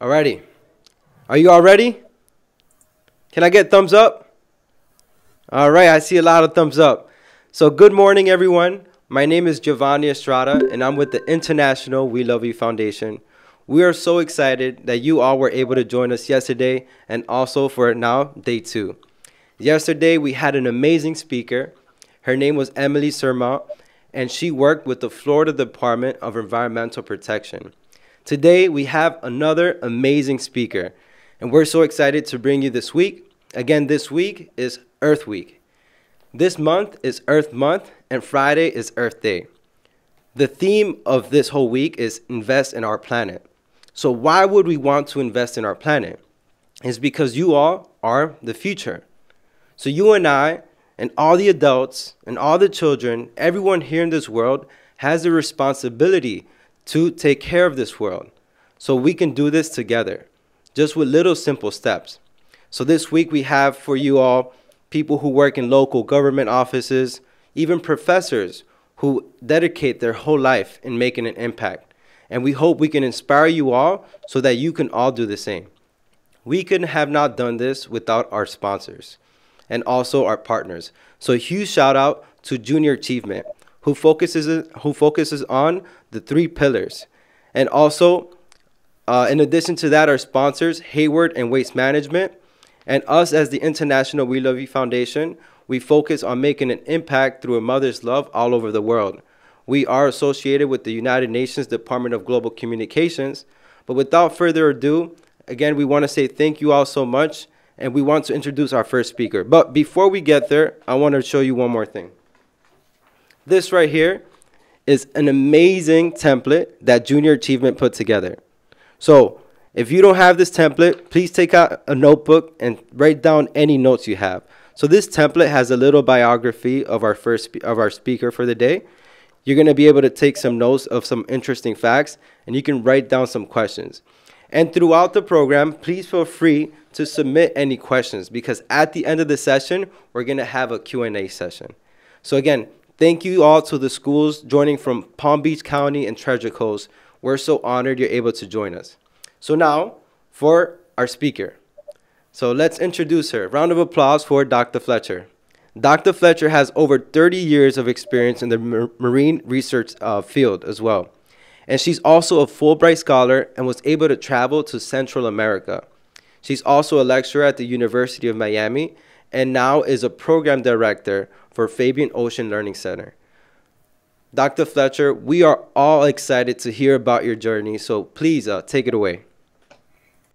Alrighty. Are you all ready? Can I get thumbs up? All right, I see a lot of thumbs up. So good morning, everyone. My name is Giovanni Estrada, and I'm with the International We Love You Foundation. We are so excited that you all were able to join us yesterday and also for now, day 2. Yesterday, we had an amazing speaker. Her name was Emily Surmount, and she worked with the Florida Department of Environmental Protection. Today, we have another amazing speaker, and we're so excited to bring you this week. Again, this week is Earth Week. This month is Earth Month, and Friday is Earth Day. The theme of this whole week is invest in our planet. So why would we want to invest in our planet? It's because you all are the future. So you and I, and all the adults, and all the children, everyone here in this world has a responsibility to take care of this world. So we can do this together, just with little simple steps. So this week we have for you all people who work in local government offices, even professors who dedicate their whole life in making an impact. And we hope we can inspire you all so that you can all do the same. We could have not done this without our sponsors and also our partners. So a huge shout out to Junior Achievement, who focuses on the 3 pillars. And also, in addition to that, our sponsors, Hayward and Waste Management, and us as the International We Love You Foundation, we focus on making an impact through a mother's love all over the world. We are associated with the United Nations Department of Global Communications. But without further ado, again, we want to say thank you all so much, and we want to introduce our first speaker. But before we get there, I want to show you one more thing. This right here is an amazing template that Junior Achievement put together. So if you don't have this template, please take out a notebook and write down any notes you have. So this template has a little biography of our speaker for the day. You're going to be able to take some notes of some interesting facts, and you can write down some questions. And throughout the program, please feel free to submit any questions, because at the end of the session, we're going to have a Q&A session. So again, thank you all to the schools joining from Palm Beach County and Treasure Coast. We're so honored you're able to join us. So now for our speaker. So let's introduce her. Round of applause for Dr. Fletcher. Dr. Fletcher has over 30 years of experience in the marine research field as well. And she's also a Fulbright scholar and was able to travel to Central America. She's also a lecturer at the University of Miami and now is a program director for Fabien Ocean Learning Center. Dr. Fletcher, we are all excited to hear about your journey, so please take it away.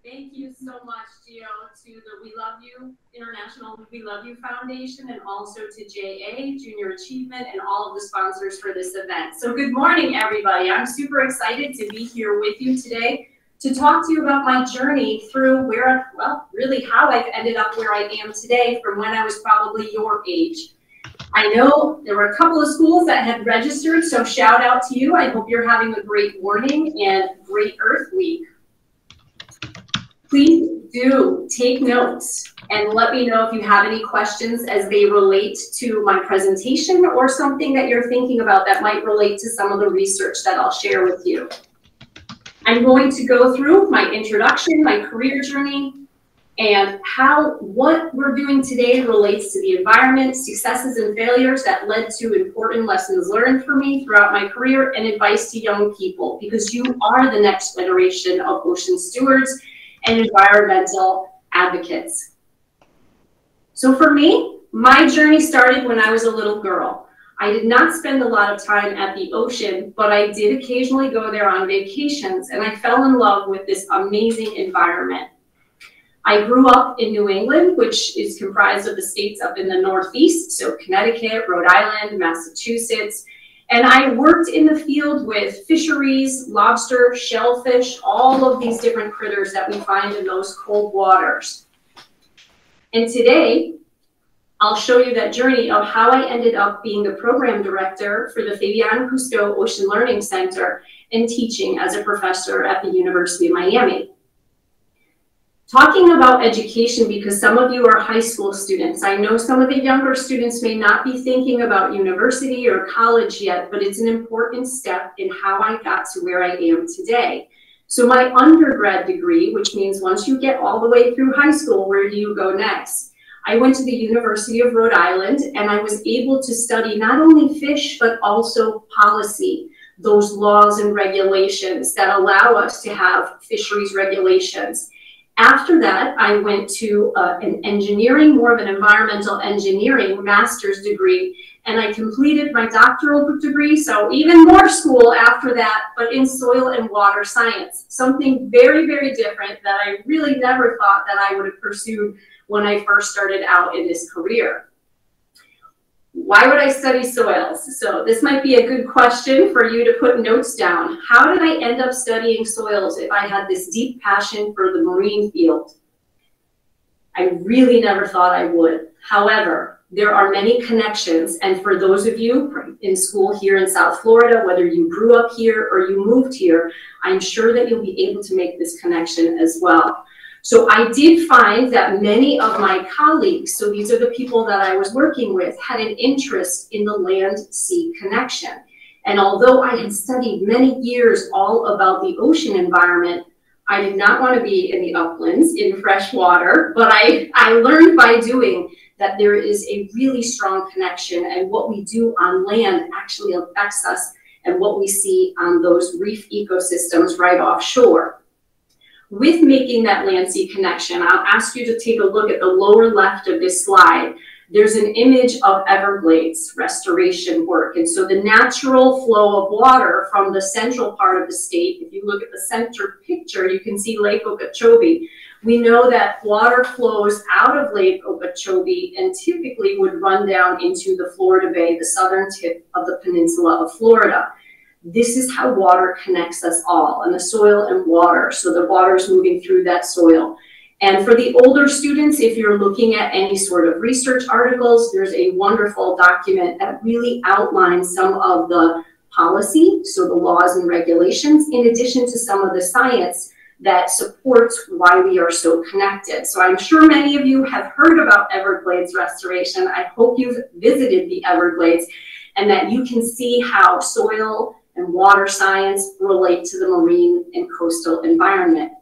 Thank you so much, Gio, to the We Love You, International We Love You Foundation, and also to JA, Junior Achievement, and all of the sponsors for this event. So good morning, everybody. I'm super excited to be here with you today to talk to you about my journey through where, well, really how I've ended up where I am today from when I was probably your age. I know there were a couple of schools that had registered, so shout out to you. I hope you're having a great morning and great Earth Week. Please do take notes and let me know if you have any questions as they relate to my presentation or something that you're thinking about that might relate to some of the research that I'll share with you. I'm going to go through my introduction, my career journey, and how what we're doing today relates to the environment, successes and failures that led to important lessons learned for me throughout my career, and advice to young people, because you are the next generation of ocean stewards and environmental advocates. So for me, my journey started when I was a little girl. I did not spend a lot of time at the ocean, but I did occasionally go there on vacations, and I fell in love with this amazing environment. I grew up in New England, which is comprised of the states up in the Northeast, so Connecticut, Rhode Island, Massachusetts, and I worked in the field with fisheries, lobster, shellfish, all of these different critters that we find in those cold waters. And today, I'll show you that journey of how I ended up being the program director for the Fabien Cousteau Ocean Learning Center and teaching as a professor at the University of Miami. Talking about education, because some of you are high school students. I know some of the younger students may not be thinking about university or college yet, but it's an important step in how I got to where I am today. So my undergrad degree, which means once you get all the way through high school, where do you go next? I went to the University of Rhode Island, and I was able to study not only fish, but also policy, those laws and regulations that allow us to have fisheries regulations. After that, I went to an engineering, more of an environmental engineering master's degree, and I completed my doctoral degree, so even more school after that, but in soil and water science, something very, very different that I really never thought that I would have pursued when I first started out in this career. Why would I study soils? So this might be a good question for you to put notes down. How did I end up studying soils if I had this deep passion for the marine field? I really never thought I would. However, there are many connections, and for those of you in school here in South Florida, whether you grew up here or you moved here, I'm sure that you'll be able to make this connection as well. So I did find that many of my colleagues, so these are the people that I was working with, had an interest in the land-sea connection. And although I had studied many years all about the ocean environment, I did not want to be in the uplands, in fresh water, but I learned by doing that there is a really strong connection, and what we do on land actually affects us and what we see on those reef ecosystems right offshore. With making that land-sea connection, I'll ask you to take a look at the lower left of this slide. There's an image of Everglades restoration work. And so the natural flow of water from the central part of the state, if you look at the center picture, you can see Lake Okeechobee. We know that water flows out of Lake Okeechobee and typically would run down into the Florida Bay, the southern tip of the peninsula of Florida. This is how water connects us all, and the soil and water. So the water is moving through that soil. And for the older students, if you're looking at any sort of research articles, there's a wonderful document that really outlines some of the policy, so the laws and regulations, in addition to some of the science that supports why we are so connected. So I'm sure many of you have heard about Everglades restoration. I hope you've visited the Everglades and that you can see how soil and water science relate to the marine and coastal environment.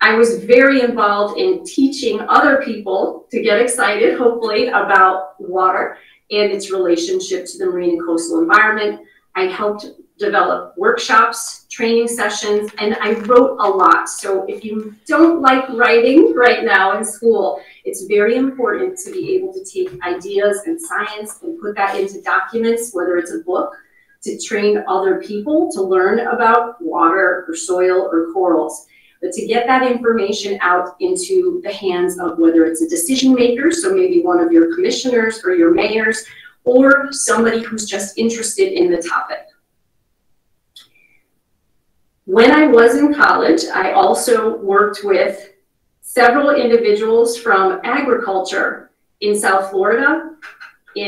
I was very involved in teaching other people to get excited, hopefully, about water and its relationship to the marine and coastal environment. I helped develop workshops, training sessions, and I wrote a lot. So if you don't like writing right now in school, it's very important to be able to take ideas and science and put that into documents, whether it's a book, to train other people to learn about water or soil or corals, but to get that information out into the hands of whether it's a decision maker, so maybe one of your commissioners or your mayors, or somebody who's just interested in the topic. When I was in college, I also worked with several individuals from agriculture in South Florida,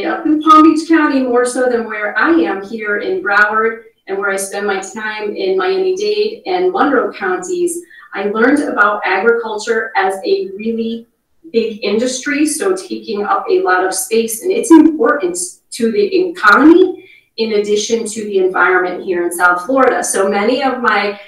up in Palm Beach County, more so than where I am here in Broward, and where I spend my time in Miami-Dade and Monroe counties. I learned about agriculture as a really big industry, so taking up a lot of space and its importance to the economy in addition to the environment here in South Florida. So many of my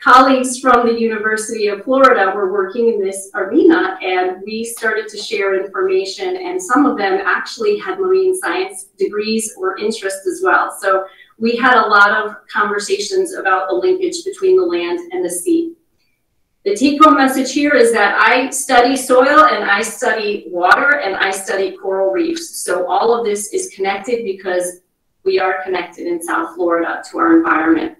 colleagues from the University of Florida were working in this arena, and we started to share information, and some of them actually had marine science degrees or interests as well. So we had a lot of conversations about the linkage between the land and the sea. The take-home message here is that I study soil, and I study water, and I study coral reefs. So all of this is connected because we are connected in South Florida to our environment.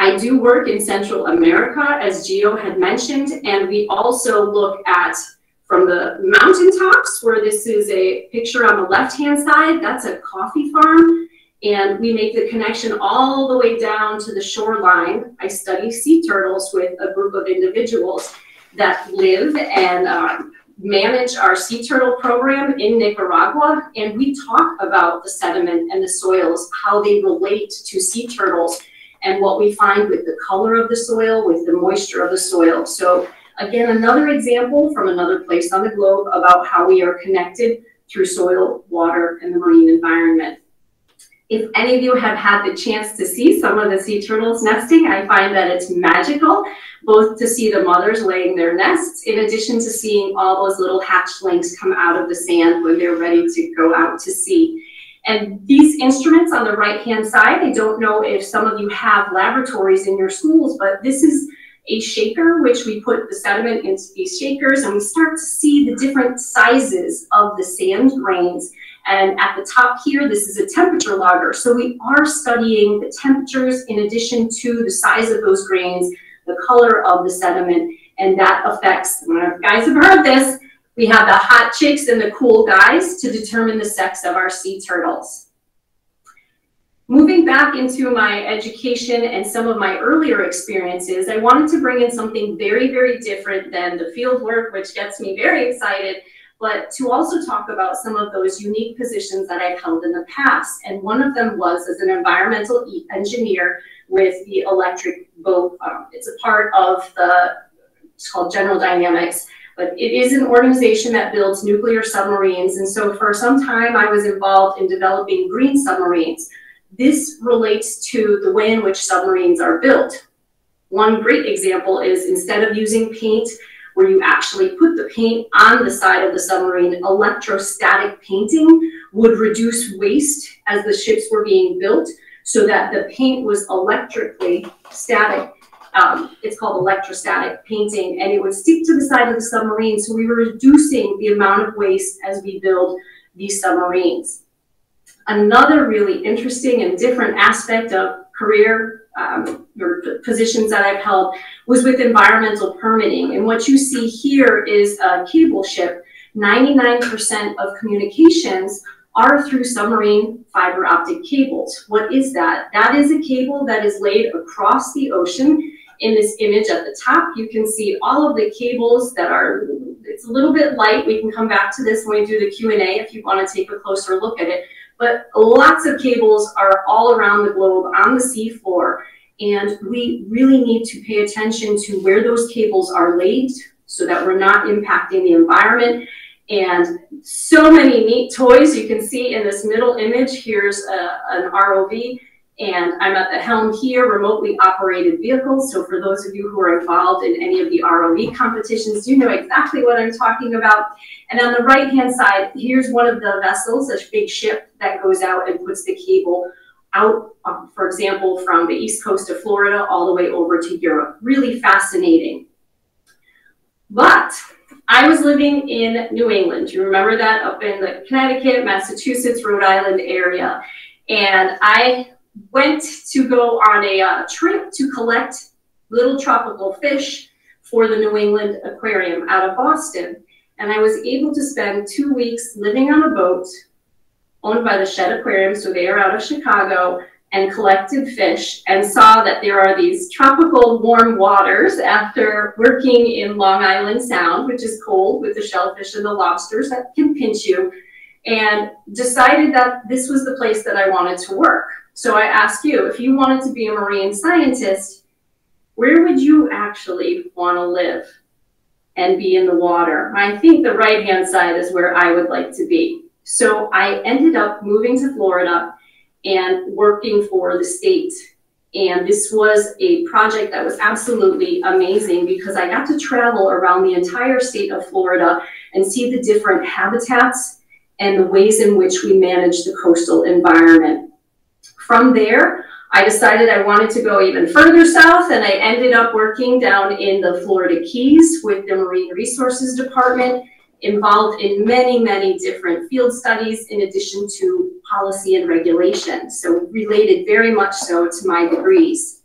I do work in Central America, as Gio had mentioned, and we also look at from the mountaintops, where this is a picture on the left-hand side, that's a coffee farm, and we make the connection all the way down to the shoreline. I study sea turtles with a group of individuals that live and manage our sea turtle program in Nicaragua, and we talk about the sediment and the soils, how they relate to sea turtles, and what we find with the color of the soil, with the moisture of the soil. So again, another example from another place on the globe about how we are connected through soil, water, and the marine environment. If any of you have had the chance to see some of the sea turtles nesting, I find that it's magical, both to see the mothers laying their nests, in addition to seeing all those little hatchlings come out of the sand when they're ready to go out to sea. And these instruments on the right-hand side, I don't know if some of you have laboratories in your schools, but this is a shaker, which we put the sediment into these shakers, and we start to see the different sizes of the sand grains. And at the top here, this is a temperature logger. So we are studying the temperatures in addition to the size of those grains, the color of the sediment, and that affects, I don't know if guys have heard this, we have the hot chicks and the cool guys to determine the sex of our sea turtles. Moving back into my education and some of my earlier experiences, I wanted to bring in something very, very different than the field work, which gets me very excited, but to also talk about some of those unique positions that I've held in the past. And one of them was as an environmental engineer with the electric boat. It's a part of the, it's called General Dynamics, but it is an organization that builds nuclear submarines. And so for some time, I was involved in developing green submarines. This relates to the way in which submarines are built. One great example is instead of using paint, where you actually put the paint on the side of the submarine, electrostatic painting would reduce waste as the ships were being built so that the paint was electrically static. It's called electrostatic painting, and it would stick to the side of the submarine. So we were reducing the amount of waste as we build these submarines. Another really interesting and different aspect of career or positions that I've held was with environmental permitting. And what you see here is a cable ship. 99% of communications are through submarine fiber optic cables. What is that? That is a cable that is laid across the ocean. In this image at the top, you can see all of the cables that are, it's a little bit light. We can come back to this when we do the Q&A if you want to take a closer look at it. But lots of cables are all around the globe on the seafloor, and we really need to pay attention to where those cables are laid so that we're not impacting the environment. And so many neat toys you can see in this middle image. Here's an ROV, and I'm at the helm here, remotely operated vehicles. So for those of you who are involved in any of the ROV competitions, you know exactly what I'm talking about. And on the right-hand side, here's one of the vessels, a big ship that goes out and puts the cable out, for example, from the east coast of Florida all the way over to Europe. Really fascinating. But I was living in New England. You remember that, up in the Connecticut, Massachusetts, Rhode Island area. And I went to go on a trip to collect little tropical fish for the New England Aquarium out of Boston. And I was able to spend 2 weeks living on a boat owned by the Shedd Aquarium, so they are out of Chicago, and collected fish and saw that there are these tropical warm waters after working in Long Island Sound, which is cold with the shellfish and the lobsters that can pinch you, and decided that this was the place that I wanted to work. So I ask you, if you wanted to be a marine scientist, where would you actually want to live and be in the water? I think the right-hand side is where I would like to be. So I ended up moving to Florida and working for the state. And this was a project that was absolutely amazing because I got to travel around the entire state of Florida and see the different habitats and the ways in which we manage the coastal environment. From there, I decided I wanted to go even further south, and I ended up working down in the Florida Keys with the Marine Resources Department, involved in many, many different field studies in addition to policy and regulation. So related very much so to my degrees.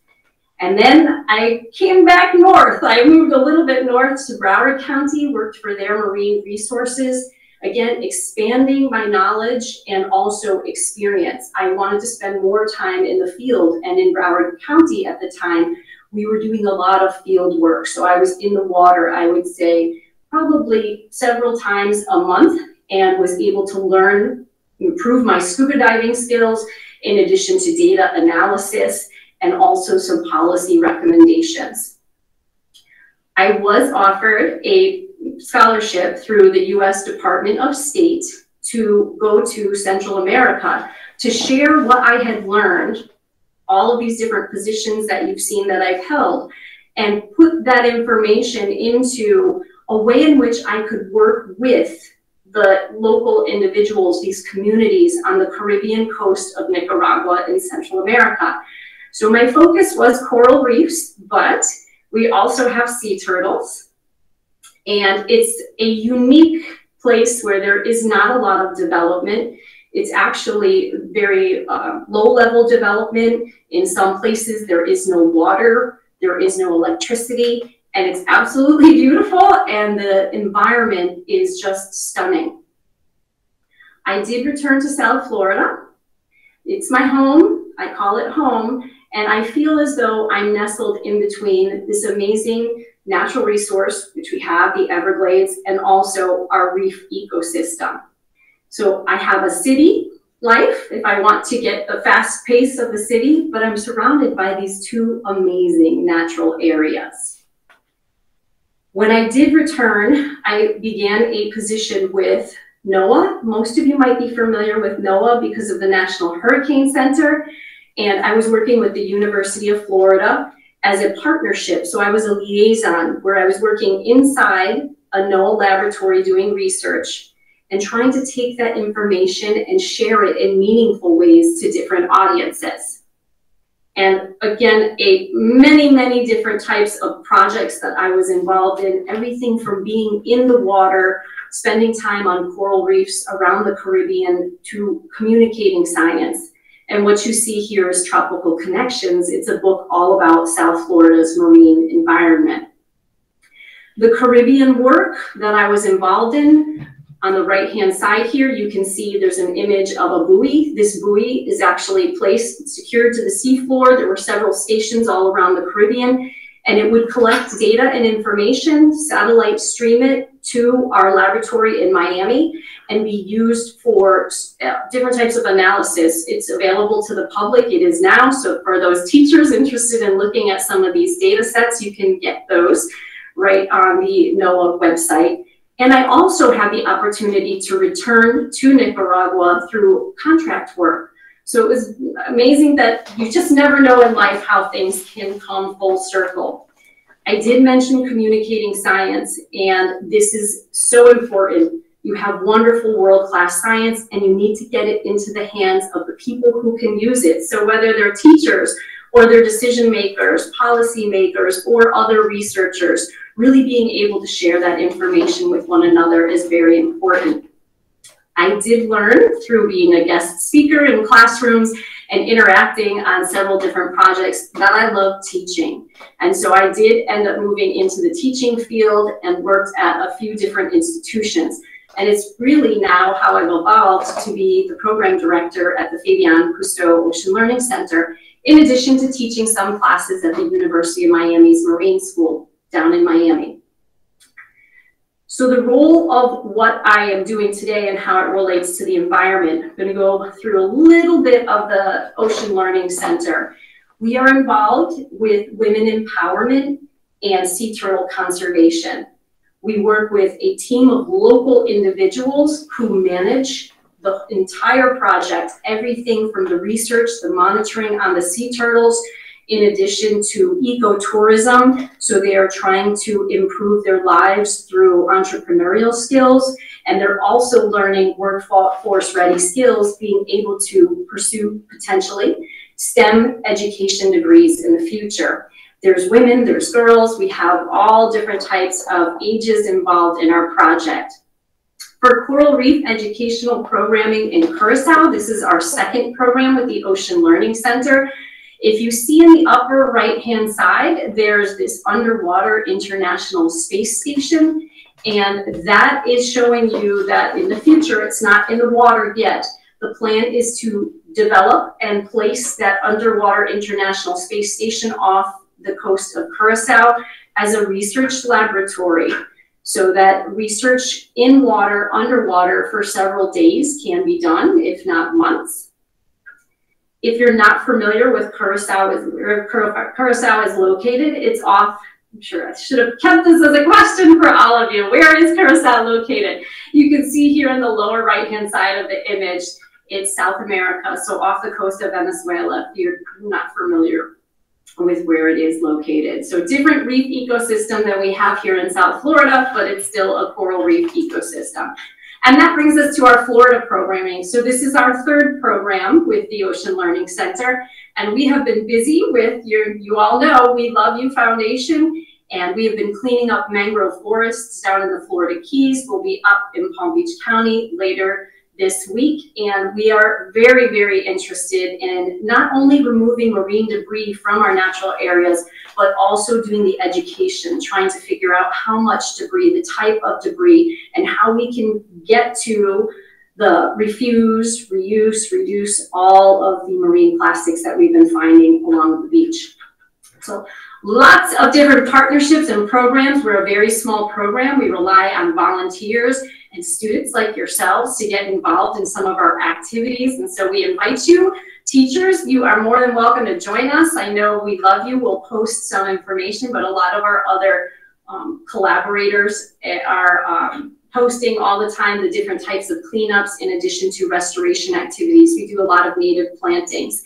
And then I came back north. I moved a little bit north to Broward County, worked for their marine resources. Again, expanding my knowledge and also experience. I wanted to spend more time in the field, and in Broward County at the time, we were doing a lot of field work. So I was in the water, I would say, probably several times a month, and was able to learn, improve my scuba diving skills, in addition to data analysis, and also some policy recommendations. I was offered a scholarship through the U.S. Department of State to go to Central America to share what I had learned, all of these different positions that you've seen that I've held, and put that information into a way in which I could work with the local individuals, these communities on the Caribbean coast of Nicaragua and Central America. So my focus was coral reefs, but we also have sea turtles. And it's a unique place where there is not a lot of development. It's actually very low-level development. In some places, there is no water, there is no electricity, and it's absolutely beautiful, and the environment is just stunning. I did return to South Florida. It's my home, I call it home, and I feel as though I'm nestled in between this amazing natural resource, which we have, the Everglades, and also our reef ecosystem. So I have a city life, if I want to get the fast pace of the city, but I'm surrounded by these two amazing natural areas. When I did return, I began a position with NOAA. Most of you might be familiar with NOAA because of the National Hurricane Center. And I was working with the University of Florida as a partnership. So I was a liaison where I was working inside a NOAA laboratory doing research and trying to take that information and share it in meaningful ways to different audiences. And again, many different types of projects that I was involved in, everything from being in the water, spending time on coral reefs around the Caribbean, to communicating science. And what you see here is Tropical Connections. It's a book all about South Florida's marine environment. The Caribbean work that I was involved in, on the right-hand side here, you can see there's an image of a buoy. This buoy is actually placed, secured to the seafloor. There were several stations all around the Caribbean, and it would collect data and information, satellite stream it to our laboratory in Miami, and be used for different types of analysis. It's available to the public. It is now, so for those teachers interested in looking at some of these data sets, you can get those right on the NOAA website. And I also had the opportunity to return to Nicaragua through contract work. So it was amazing that you just never know in life how things can come full circle. I did mention communicating science, and this is so important. You have wonderful world-class science, and you need to get it into the hands of the people who can use it. So whether they're teachers or they're decision makers, policy makers, or other researchers, really being able to share that information with one another is very important. I did learn through being a guest speaker in classrooms and interacting on several different projects that I love teaching. And so I did end up moving into the teaching field and worked at a few different institutions. And it's really now how I've evolved to be the program director at the Fabien Cousteau Ocean Learning Center, in addition to teaching some classes at the University of Miami's Marine School down in Miami. So the role of what I am doing today and how it relates to the environment, I'm going to go through a little bit of the Ocean Learning Center. We are involved with women empowerment and sea turtle conservation. We work with a team of local individuals who manage the entire project, everything from the research, the monitoring on the sea turtles, in addition to ecotourism. So they are trying to improve their lives through entrepreneurial skills, and they're also learning workforce ready skills, being able to pursue potentially STEM education degrees in the future. There's women, there's girls, we have all different types of ages involved in our project. For coral reef educational programming in Curacao, this is our second program with the Ocean Learning Center. If you see in the upper right-hand side, there's this underwater International Space Station, and that is showing you that in the future, it's not in the water yet. The plan is to develop and place that underwater International Space Station off the coast of Curacao as a research laboratory, so that research in water, underwater for several days can be done, if not months. If you're not familiar with Curacao, where Curacao is located, it's off I'm sure I should have kept this as a question for all of you. Where is Curacao located? You can see here in the lower right-hand side of the image, it's South America, so off the coast of Venezuela, if you're not familiar with where it is located. So different reef ecosystem than we have here in South Florida, but it's still a coral reef ecosystem. And that brings us to our Florida programming. So this is our third program with the Ocean Learning Center. And we have been busy with your, you all know, We Love You Foundation. And we have been cleaning up mangrove forests down in the Florida Keys. We'll be up in Palm Beach County later this week. And we are very, very interested in not only removing marine debris from our natural areas, but also doing the education, trying to figure out how much debris, the type of debris, and how we can get to the refuse, reuse, reduce all of the marine plastics that we've been finding along the beach. So lots of different partnerships and programs. We're a very small program. We rely on volunteers and students like yourselves to get involved in some of our activities. And so we invite you, teachers, you are more than welcome to join us. I know We Love You. We'll post some information, but a lot of our other collaborators are posting all the time the different types of cleanups in addition to restoration activities. We do a lot of native plantings.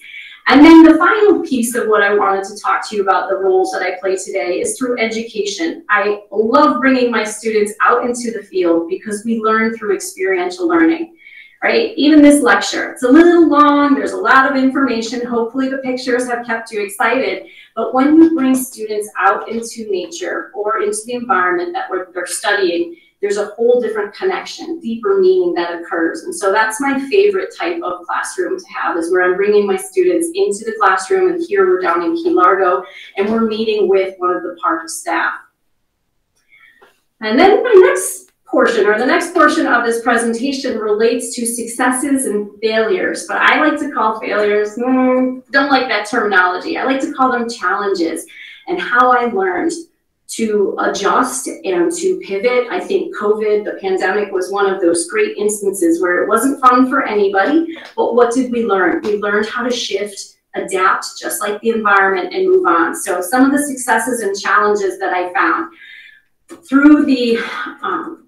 And then the final piece of what I wanted to talk to you about, the roles that I play today, is through education. I love bringing my students out into the field because we learn through experiential learning, right? Even this lecture, it's a little long, there's a lot of information. Hopefully the pictures have kept you excited. But when we bring students out into nature or into the environment that they're studying, there's a whole different connection, deeper meaning that occurs. And so that's my favorite type of classroom to have, is where I'm bringing my students into the classroom. And here we're down in Key Largo, and we're meeting with one of the park staff. And then my next portion, or the next portion of this presentation, relates to successes and failures. But I like to call failures, don't like that terminology. I like to call them challenges and how I learned to adjust and to pivot. I think COVID, the pandemic, was one of those great instances where it wasn't fun for anybody, but what did we learn? We learned how to shift, adapt, just like the environment, and move on. So some of the successes and challenges that I found through the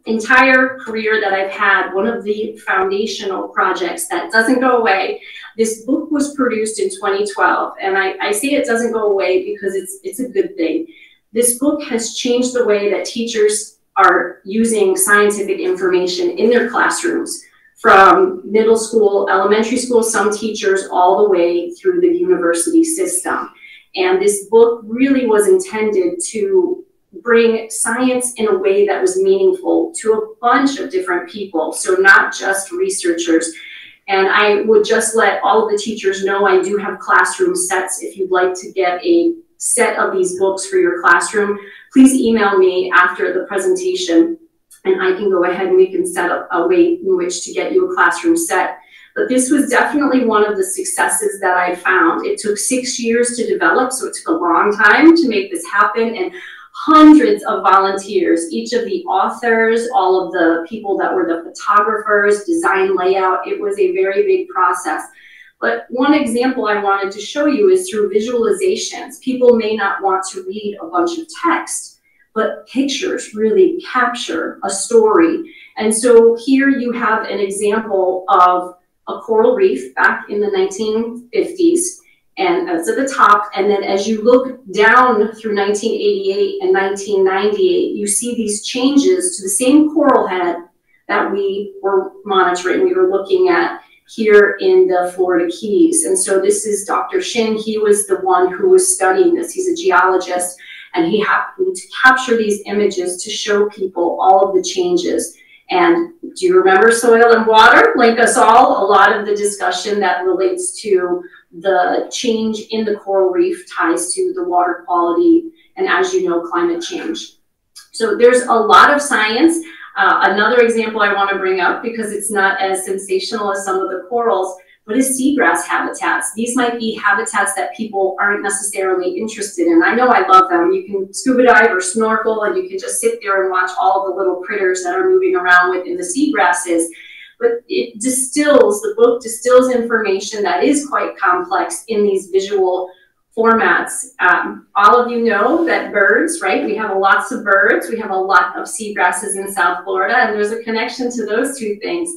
entire career that I've had, one of the foundational projects that doesn't go away, this book was produced in 2012, and I say it doesn't go away because it's a good thing. This book has changed the way that teachers are using scientific information in their classrooms, from middle school, elementary school, some teachers, all the way through the university system. And this book really was intended to bring science in a way that was meaningful to a bunch of different people, so not just researchers. And I would just let all of the teachers know I do have classroom sets. If you'd like to get a set of these books for your classroom, please email me after the presentation, and I can go ahead and we can set up a way in which to get you a classroom set. But this was definitely one of the successes that I found. It took 6 years to develop, so it took a long time to make this happen, and hundreds of volunteers, each of the authors, all of the people that were the photographers, design, layout. It was a very big process. But one example I wanted to show you is through visualizations. People may not want to read a bunch of text, but pictures really capture a story. And so here you have an example of a coral reef back in the 1950s, and that's at the top. And then as you look down through 1988 and 1998, you see these changes to the same coral head that we were monitoring, we were looking at here in the Florida Keys. And so this is Dr. Shin. He was the one who was studying this. He's a geologist, and he happened to capture these images to show people all of the changes. And do you remember soil and water? Like us all, a lot of the discussion that relates to the change in the coral reef ties to the water quality and, as you know, climate change. So there's a lot of science. Another example I want to bring up, because it's not as sensational as some of the corals, but is seagrass habitats. These might be habitats that people aren't necessarily interested in. I know I love them. You can scuba dive or snorkel, and you can just sit there and watch all of the little critters that are moving around within the seagrasses. But it distills, the book distills information that is quite complex in these visual formats. All of you know that birds, right? We have lots of birds. We have a lot of seagrasses in South Florida, and there's a connection to those two things.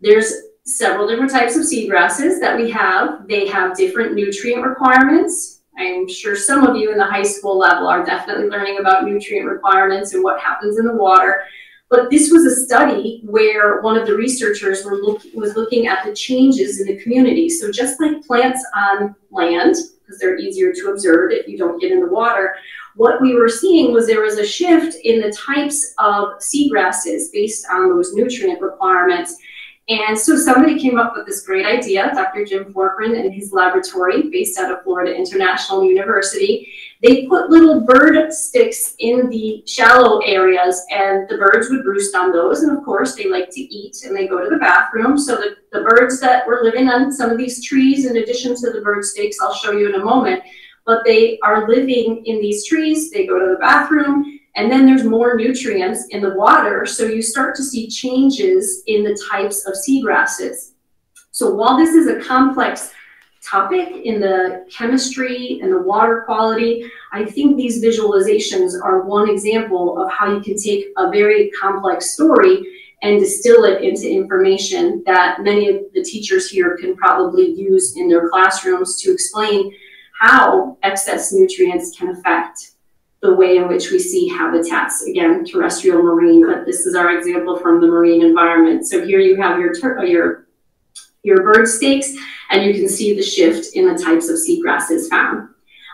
There's several different types of seagrasses that we have. They have different nutrient requirements. I'm sure some of you in the high school level are definitely learning about nutrient requirements and what happens in the water. But this was a study where one of the researchers was looking at the changes in the community. So just like plants on land, because they're easier to observe if you don't get in the water, what we were seeing was there was a shift in the types of seagrasses based on those nutrient requirements. And so somebody came up with this great idea, Dr. Jim Corcoran and his laboratory based out of Florida International University. They put little bird sticks in the shallow areas, and the birds would roost on those. And of course, they like to eat and they go to the bathroom. So the birds that were living on some of these trees, in addition to the bird sticks, I'll show you in a moment, but they are living in these trees, they go to the bathroom. And then there's more nutrients in the water, so you start to see changes in the types of seagrasses. So while this is a complex topic in the chemistry and the water quality, I think these visualizations are one example of how you can take a very complex story and distill it into information that many of the teachers here can probably use in their classrooms to explain how excess nutrients can affect the way in which we see habitats, again, terrestrial, marine, but this is our example from the marine environment. So here you have your bird stakes, and you can see the shift in the types of seagrasses found.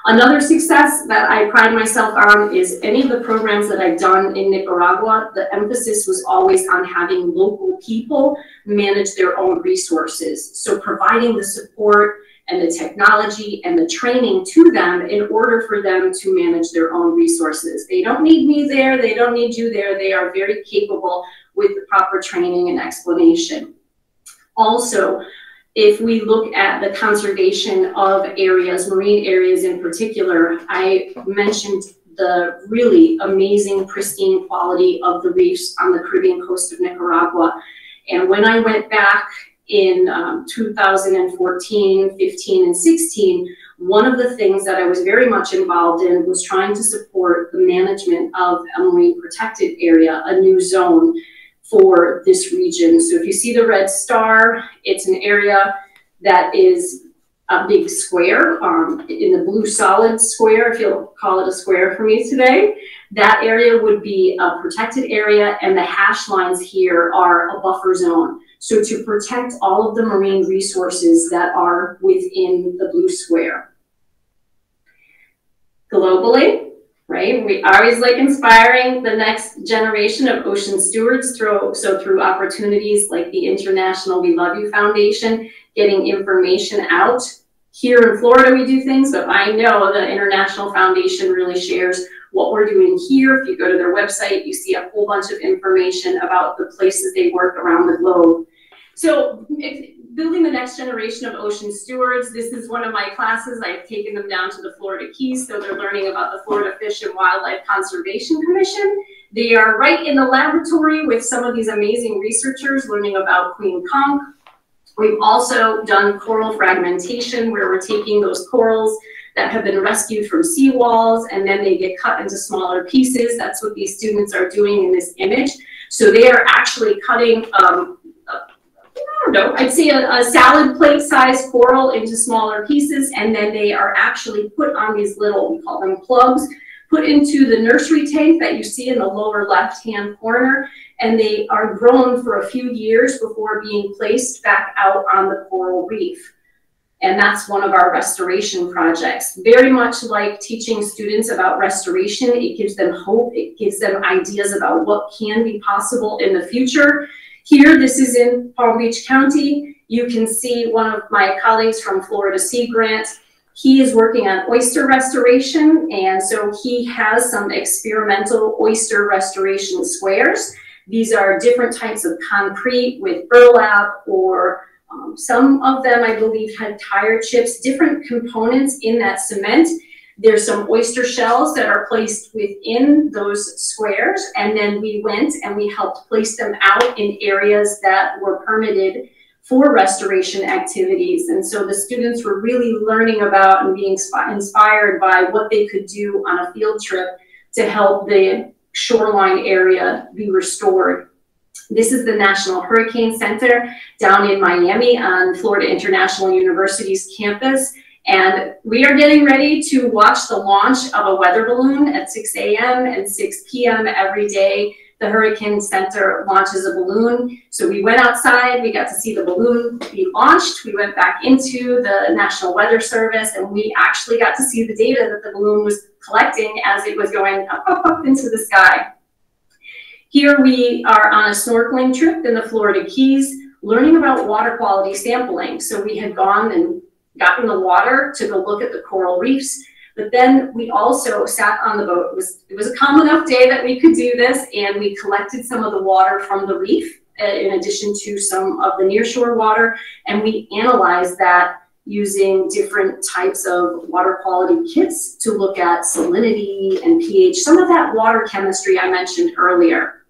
Another success that I pride myself on is any of the programs that I've done in Nicaragua, the emphasis was always on having local people manage their own resources. So providing the support and the technology and the training to them in order for them to manage their own resources. They don't need me there, they don't need you there, they are very capable with the proper training and explanation. Also, if we look at the conservation of areas, marine areas in particular, I mentioned the really amazing pristine quality of the reefs on the Caribbean coast of Nicaragua. And when I went back in 2014, 15, and 16, one of the things that I was very much involved in was trying to support the management of a marine protected area, a new zone for this region. So if you see the red star, it's an area that is a big square, in the blue solid square, if you'll call it a square for me today. That area would be a protected area, and the hash lines here are a buffer zone. So to protect all of the marine resources that are within the blue square. Globally, right? We always like inspiring the next generation of ocean stewards through, so through opportunities like the International We Love You Foundation, getting information out. Here in Florida, we do things, but I know the International Foundation really shares what we're doing here. If you go to their website, you see a whole bunch of information about the places they work around the globe. So building the next generation of ocean stewards, this is one of my classes. I've taken them down to the Florida Keys, so they're learning about the Florida Fish and Wildlife Conservation Commission. They are right in the laboratory with some of these amazing researchers learning about queen conch. We've also done coral fragmentation, where we're taking those corals that have been rescued from seawalls, and then they get cut into smaller pieces. That's what these students are doing in this image. So they are actually cutting I'd say a salad plate size coral into smaller pieces, and then they are actually put on these little, we call them plugs, put into the nursery tank that you see in the lower left-hand corner, and they are grown for a few years before being placed back out on the coral reef. And that's one of our restoration projects. Very much like teaching students about restoration, it gives them hope, it gives them ideas about what can be possible in the future. Here, this is in Palm Beach County. You can see one of my colleagues from Florida Sea Grant. He is working on oyster restoration, and so he has some experimental oyster restoration squares. These are different types of concrete with burlap, or some of them, I believe, had tire chips, different components in that cement. There's some oyster shells that are placed within those squares, and then we went and we helped place them out in areas that were permitted for restoration activities. And so the students were really learning about and being inspired by what they could do on a field trip to help the shoreline area be restored. This is the National Hurricane Center down in Miami on Florida International University's campus. And we are getting ready to watch the launch of a weather balloon at 6 a.m. and 6 p.m. every day. The Hurricane Center launches a balloon. So we went outside, we got to see the balloon be launched. We went back into the National Weather Service and we actually got to see the data that the balloon was collecting as it was going up, up, up into the sky. Here we are on a snorkeling trip in the Florida Keys, learning about water quality sampling. So we had gone and got in the water, took a look at the coral reefs, but then we also sat on the boat. It was a calm enough day that we could do this, and we collected some of the water from the reef, in addition to some of the nearshore water, and we analyzed that using different types of water quality kits to look at salinity and pH, some of that water chemistry I mentioned earlier.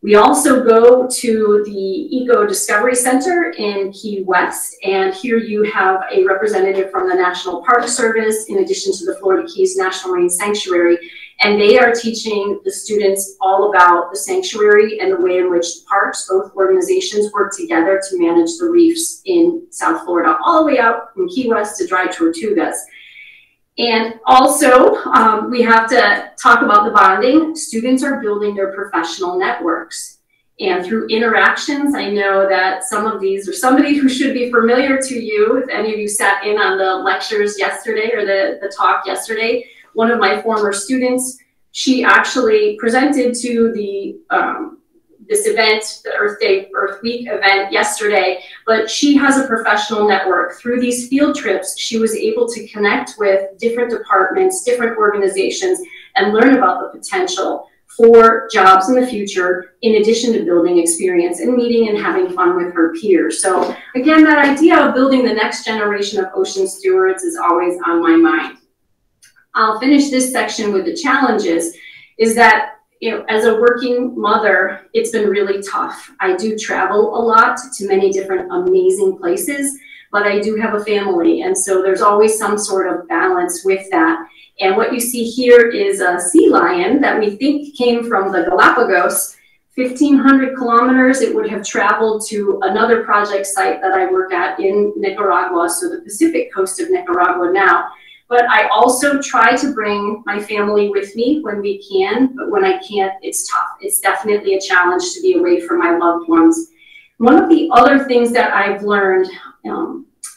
We also go to the Eco Discovery Center in Key West, and here you have a representative from the National Park Service in addition to the Florida Keys National Marine Sanctuary, and they are teaching the students all about the sanctuary and the way in which the parks, both organizations, work together to manage the reefs in South Florida, all the way out from Key West to Dry Tortugas. And also, we have to talk about the bonding. Students are building their professional networks. And through interactions, I know that some of these are somebody who should be familiar to you. If any of you sat in on the lectures yesterday or the talk yesterday, one of my former students, she actually presented to the this event, the Earth Day, Earth Week event yesterday, but she has a professional network. Through these field trips, she was able to connect with different departments, different organizations, and learn about the potential for jobs in the future, in addition to building experience and meeting and having fun with her peers. So again, that idea of building the next generation of ocean stewards is always on my mind. I'll finish this section with the challenges, is that as a working mother, it's been really tough. I do travel a lot to many different amazing places, but I do have a family, and so there's always some sort of balance with that. And what you see here is a sea lion that we think came from the Galapagos. 1,500 kilometers it would have traveled to another project site that I work at in Nicaragua, so the Pacific coast of Nicaragua now. But I also try to bring my family with me when we can, but when I can't, it's tough. It's definitely a challenge to be away from my loved ones. One of the other things that I've learned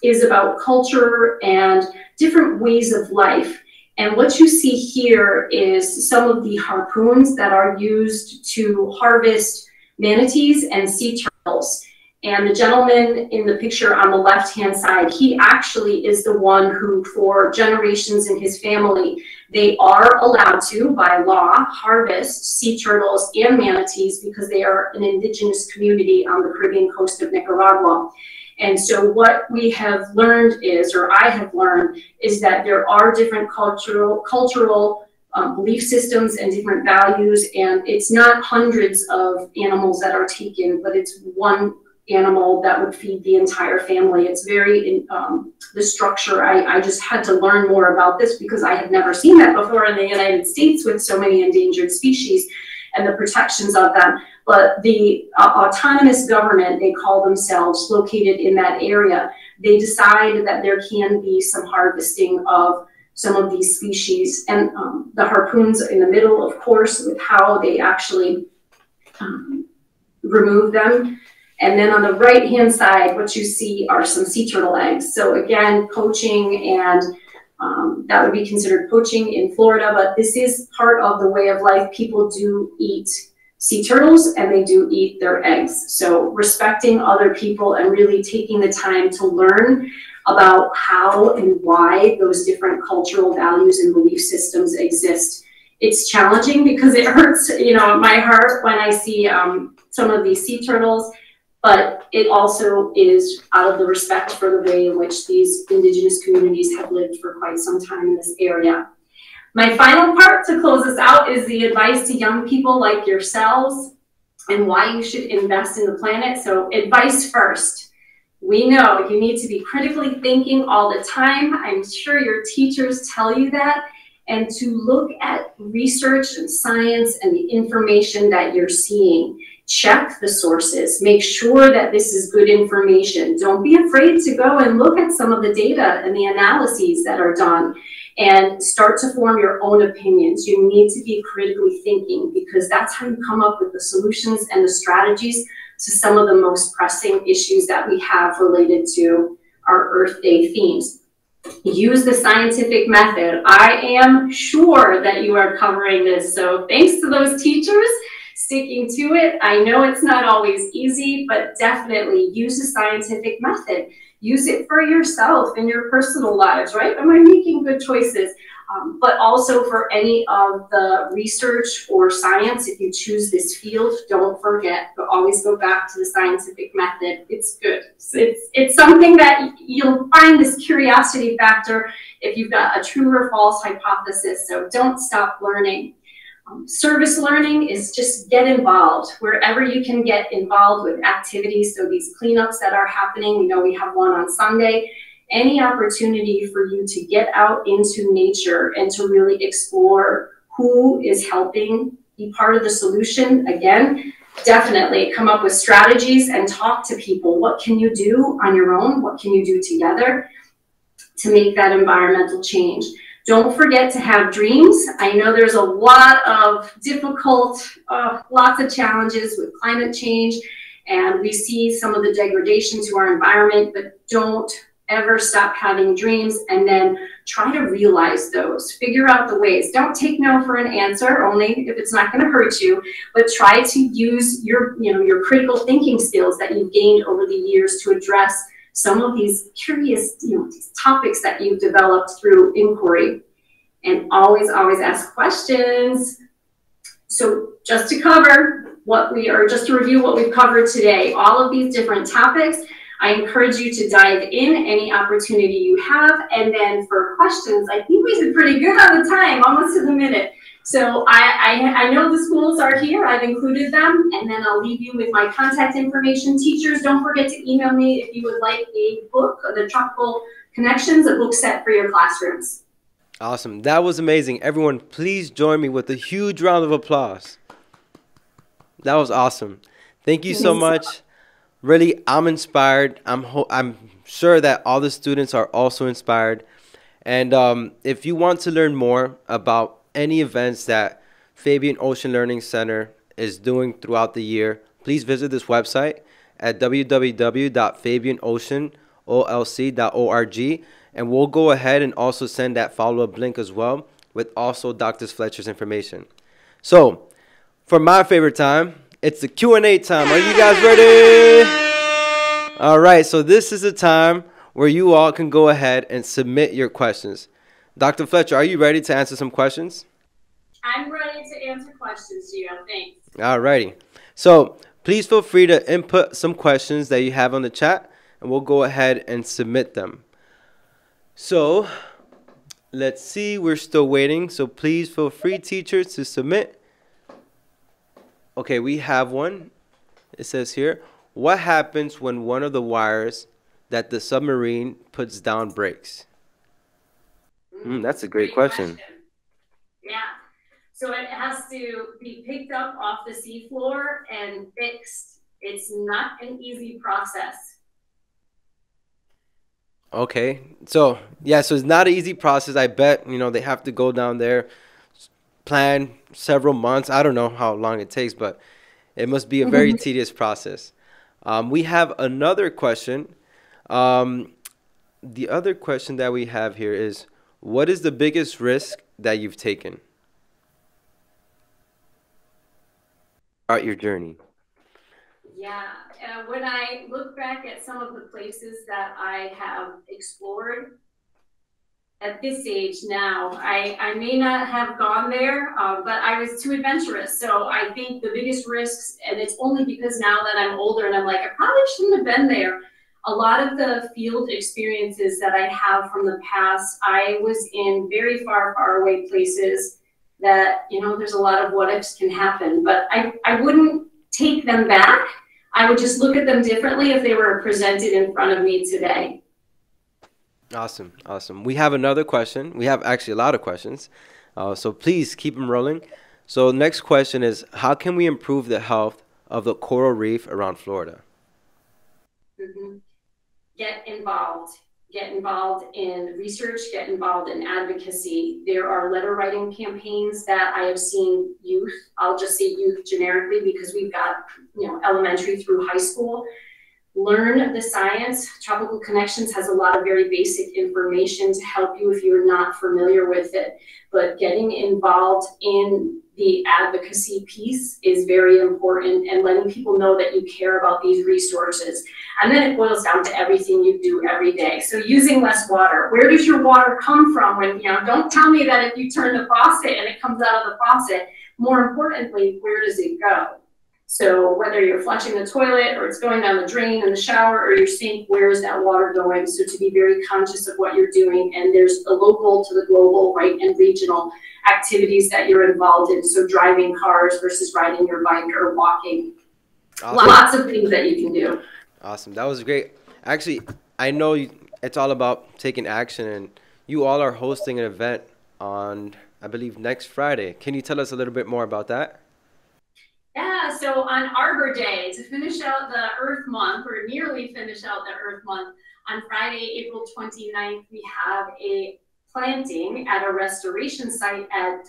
is about culture and different ways of life. And what you see here is some of the harpoons that are used to harvest manatees and sea turtles. And the gentleman in the picture on the left-hand side, he actually is the one who, for generations in his family, they are allowed to, by law, harvest sea turtles and manatees because they are an indigenous community on the Caribbean coast of Nicaragua. And so what we have learned is, or I have learned, is that there are different cultural belief systems and different values, and it's not hundreds of animals that are taken, but it's one animal that would feed the entire family. It's very, the structure, I just had to learn more about this because I had never seen that before in the United States with so many endangered species and the protections of them. But the autonomous government, they call themselves, located in that area, they decide that there can be some harvesting of some of these species. And the harpoons in the middle, of course, with how they actually remove them. And then on the right-hand side, what you see are some sea turtle eggs. So again, poaching, and that would be considered poaching in Florida, but this is part of the way of life. People do eat sea turtles and they do eat their eggs. So respecting other people and really taking the time to learn about how and why those different cultural values and belief systems exist. It's challenging because it hurts, my heart when I see some of these sea turtles. But it also is out of the respect for the way in which these indigenous communities have lived for quite some time in this area. My final part to close this out is the advice to young people like yourselves and why you should invest in the planet. So advice first. We know you need to be critically thinking all the time. I'm sure your teachers tell you that. And to look at research and science and the information that you're seeing. Check the sources. Make sure that this is good information. Don't be afraid to go and look at some of the data and the analyses that are done and start to form your own opinions. You need to be critically thinking, because that's how you come up with the solutions and the strategies to some of the most pressing issues that we have related to our Earth Day themes. Use the scientific method. I am sure that you are covering this. So thanks to those teachers sticking to it. I know it's not always easy, but definitely use the scientific method. Use it for yourself in your personal lives, right? Am I making good choices? But also for any of the research or science, if you choose this field, don't forget, but always go back to the scientific method. It's good. It's something that you'll find this curiosity factor if you've got a true or false hypothesis. So don't stop learning. Service learning is just get involved wherever you can get involved with activities. So these cleanups that are happening, you know, we have one on Sunday. Any opportunity for you to get out into nature and to really explore who is helping, be part of the solution. Again, definitely come up with strategies and talk to people. What can you do on your own? What can you do together to make that environmental change? Don't forget to have dreams. I know there's a lot of difficult, lots of challenges with climate change, and we see some of the degradation to our environment, but don't ever stop having dreams, and then try to realize those. Figure out the ways. Don't take no for an answer, only if it's not going to hurt you, but try to use your, your critical thinking skills that you've gained over the years to address some of these curious, these topics that you've developed through inquiry. And always, always ask questions. So just to cover what we are, just to review what we've covered today, all of these different topics, I encourage you to dive in any opportunity you have. And then for questions, I think we did pretty good on the time, almost to the minute. So I know the schools are here. I've included them. And then I'll leave you with my contact information. Teachers, don't forget to email me if you would like a book, the Tropical Connections, a book set for your classrooms. Awesome. That was amazing. Everyone, please join me with a huge round of applause. That was awesome. Thank you so much. Really, I'm inspired. I'm sure that all the students are also inspired. And if you want to learn more about any events that Fabien Ocean Learning Center is doing throughout the year, please visit this website at www.fabianoceanolc.org. And we'll go ahead and also send that follow-up link as well with also Dr. Fletcher's information. So for my favorite time, it's the Q&A time. Are you guys ready? All right, so this is the time where you all can go ahead and submit your questions. Dr. Fletcher, are you ready to answer some questions? I'm ready to answer questions, Gio. Thanks. All righty. So please feel free to input some questions that you have on the chat, and we'll go ahead and submit them. So let's see. We're still waiting. So please feel free, teachers, to submit. Okay, we have one. It says here, what happens when one of the wires that the submarine puts down breaks? That's a great question. Yeah. So it has to be picked up off the seafloor and fixed. It's not an easy process. Okay. So, yeah, so it's not an easy process. I bet, they have to go down there, plan several months. I don't know how long it takes, but it must be a very tedious process. We have another question. The other question that we have here is, what is the biggest risk that you've taken throughout your journey? Yeah, when I look back at some of the places that I have explored, at this age now, I may not have gone there, but I was too adventurous. So I think the biggest risks, and it's only because now that I'm older and I'm like, I probably shouldn't have been there. A lot of the field experiences that I have from the past, I was in very far, far away places that, there's a lot of what ifs can happen, but I wouldn't take them back. I would just look at them differently if they were presented in front of me today. Awesome, awesome. We have another question. We have actually a lot of questions, so please keep them rolling. So next question is, how can we improve the health of the coral reef around Florida? Mm-hmm. Get involved. Get involved in research, get involved in advocacy. There are letter writing campaigns that I have seen youth, I'll just say youth generically because we've got, you know, elementary through high school. Learn the science. Tropical Connections has a lot of very basic information to help you if you're not familiar with it. But getting involved in the advocacy piece is very important, and letting people know that you care about these resources. And then it boils down to everything you do every day. So using less water. Where does your water come from? When, you know, don't tell me that if you turn the faucet and it comes out of the faucet. More importantly, where does it go? So whether you're flushing the toilet or it's going down the drain in the shower or your sink, where is that water going? So to be very conscious of what you're doing, and there's the local to the global, right, and regional activities that you're involved in. So driving cars versus riding your bike or walking. Awesome. Lots of things that you can do. Awesome. That was great. Actually, I know it's all about taking action, and you all are hosting an event on, I believe, next Friday. Can you tell us a little bit more about that? Yeah, so on Arbor Day, to finish out the Earth Month, or nearly finish out the Earth Month, on Friday, April 29th, we have a planting at a restoration site at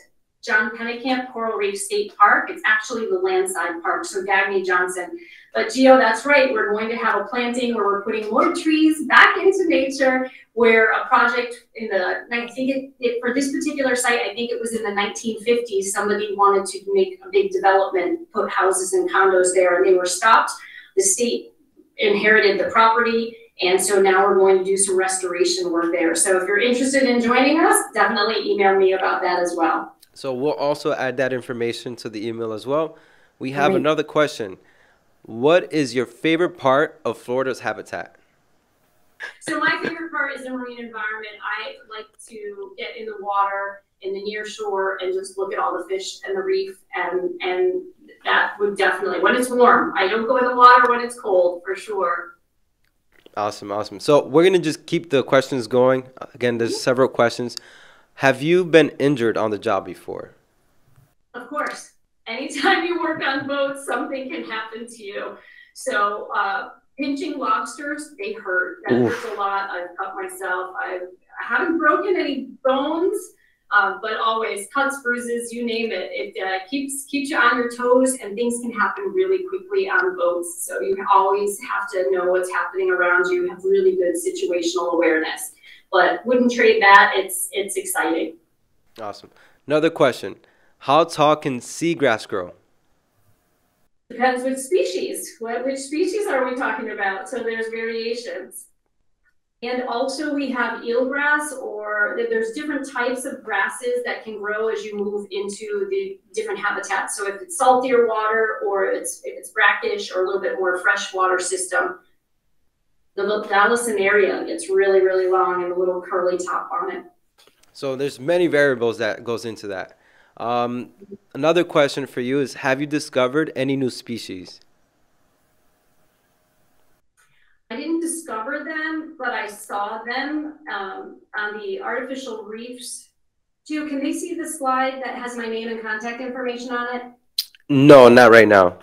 John Pennekamp Coral Reef State Park. It's actually the Landside Park, so Gagne Johnson. But Gio, that's right, we're going to have a planting where we're putting more trees back into nature, where a project in the, I think for this particular site, I think it was in the 1950s, somebody wanted to make a big development, put houses and condos there, and they were stopped. The state inherited the property, and so now we're going to do some restoration work there. So if you're interested in joining us, definitely email me about that as well. So we'll also add that information to the email as well. We have another question. What is your favorite part of Florida's habitat? So my favorite part is the marine environment. I like to get in the water in the near shore and just look at all the fish and the reef, and that would definitely, when it's warm. I don't go in the water when it's cold, for sure. Awesome, awesome. So we're going to just keep the questions going. Again, there's several questions. Have you been injured on the job before? Of course. Anytime you work on boats, something can happen to you. So pinching lobsters, they hurt. That hurts a lot. I've cut myself. I haven't broken any bones, but always cuts, bruises, you name it. It keeps you on your toes, and things can happen really quickly on boats. So you always have to know what's happening around you, have really good situational awareness. But wouldn't trade that. It's exciting. Awesome. Another question. How tall can seagrass grow? Depends which species. Which species are we talking about? So there's variations. And also we have eelgrass, or there's different types of grasses that can grow as you move into the different habitats. So if it's saltier water, or if it's brackish or a little bit more freshwater system, the Vallisneria gets really, really long and a little curly top on it. So there's many variables that goes into that. Another question for you is, have you discovered any new species? I didn't discover them, but I saw them on the artificial reefs. Gio, can they see the slide that has my name and contact information on it? No, not right now.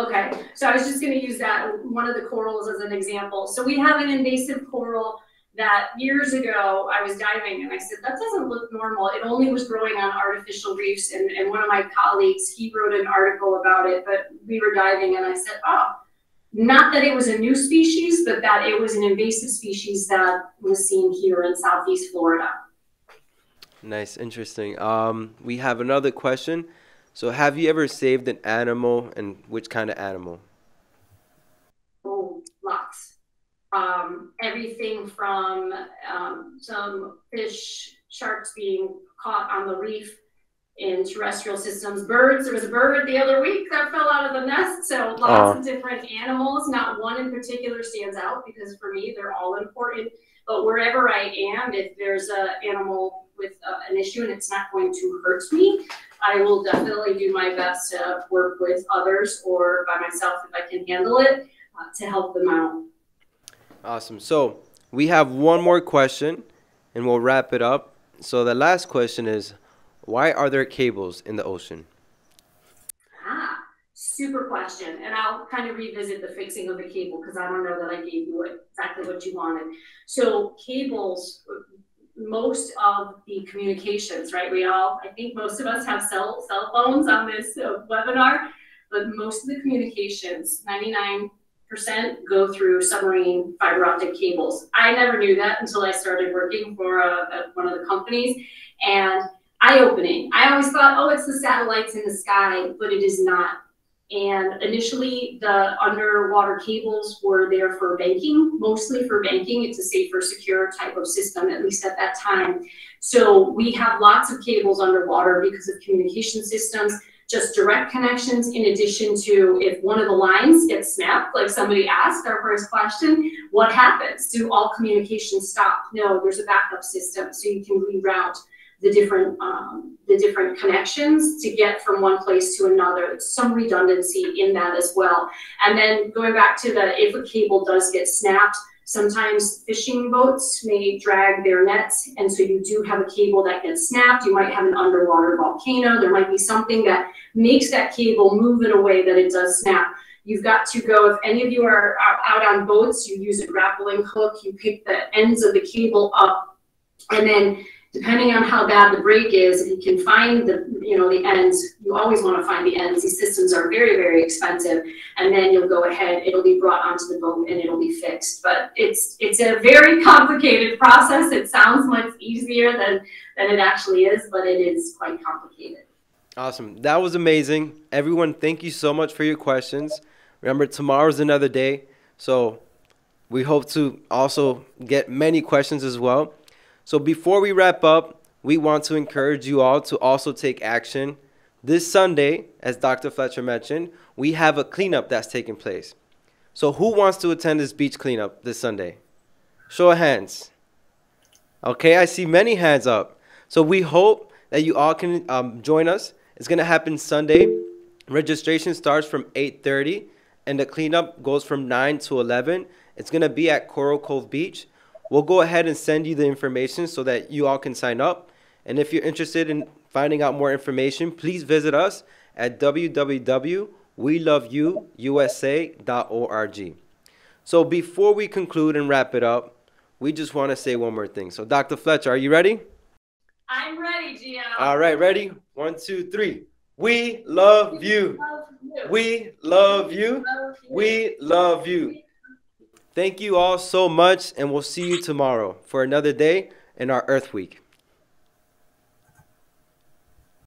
Okay, so I was just going to use that, one of the corals, as an example. So we have an invasive coral that years ago I was diving, and I said, that doesn't look normal. It only was growing on artificial reefs, and one of my colleagues, he wrote an article about it, but we were diving, and I said, oh, not that it was a new species, but that it was an invasive species that was seen here in Southeast Florida. Nice, interesting. We have another question. So have you ever saved an animal, and which kind of animal? Oh, lots. Everything from some fish, sharks being caught on the reef in terrestrial systems, birds. There was a bird the other week that fell out of the nest. So lots of different animals. Not one in particular stands out, because for me, they're all important. But wherever I am, if there's an animal with an issue and it's not going to hurt me, I will definitely do my best to work with others or by myself if I can handle it to help them out. Awesome. So we have one more question and we'll wrap it up. So the last question is, why are there cables in the ocean? Super question, and I'll kind of revisit the fixing of the cable because I don't know that I gave you exactly what you wanted. So cables, most of the communications, right? We all, I think most of us have cell phones on this webinar, but most of the communications, 99% go through submarine fiber optic cables. I never knew that until I started working for one of the companies, and eye-opening. I always thought, oh, it's the satellites in the sky, but it is not. And initially, the underwater cables were there for banking, mostly for banking. It's a safer, secure type of system, at least at that time. So we have lots of cables underwater because of communication systems, just direct connections, in addition to if one of the lines gets snapped, like somebody asked our first question, what happens? Do all communications stop? No, there's a backup system, so you can reroute the different connections to get from one place to another. There's some redundancy in that as well. And then going back to the, if a cable does get snapped, sometimes fishing boats may drag their nets. And so you do have a cable that gets snapped. You might have an underwater volcano. There might be something that makes that cable move in a way that it does snap. You've got to go, if any of you are out on boats, you use a grappling hook, you pick the ends of the cable up, and then depending on how bad the break is, if you can find the, you know, the ends, you always want to find the ends. These systems are very, very expensive. And then you'll go ahead, it'll be brought onto the boat and it'll be fixed. But it's a very complicated process. It sounds much easier than it actually is, but it is quite complicated. Awesome. That was amazing. Everyone, thank you so much for your questions. Remember, tomorrow's another day. So we hope to also get many questions as well. So before we wrap up, we want to encourage you all to also take action. This Sunday, as Dr. Fletcher mentioned, we have a cleanup that's taking place. So who wants to attend this beach cleanup this Sunday? Show of hands. Okay, I see many hands up. So we hope that you all can join us. It's going to happen Sunday. Registration starts from 8:30 and the cleanup goes from 9 to 11. It's going to be at Coral Cove Beach. We'll go ahead and send you the information so that you all can sign up. And if you're interested in finding out more information, please visit us at www.weloveyouusa.org. So before we conclude and wrap it up, we just want to say one more thing. So Dr. Fletcher, are you ready? I'm ready, Gio. All right, ready? 1, 2, 3. We love you. We love you. We love you. Thank you all so much, and we'll see you tomorrow for another day in our Earth Week.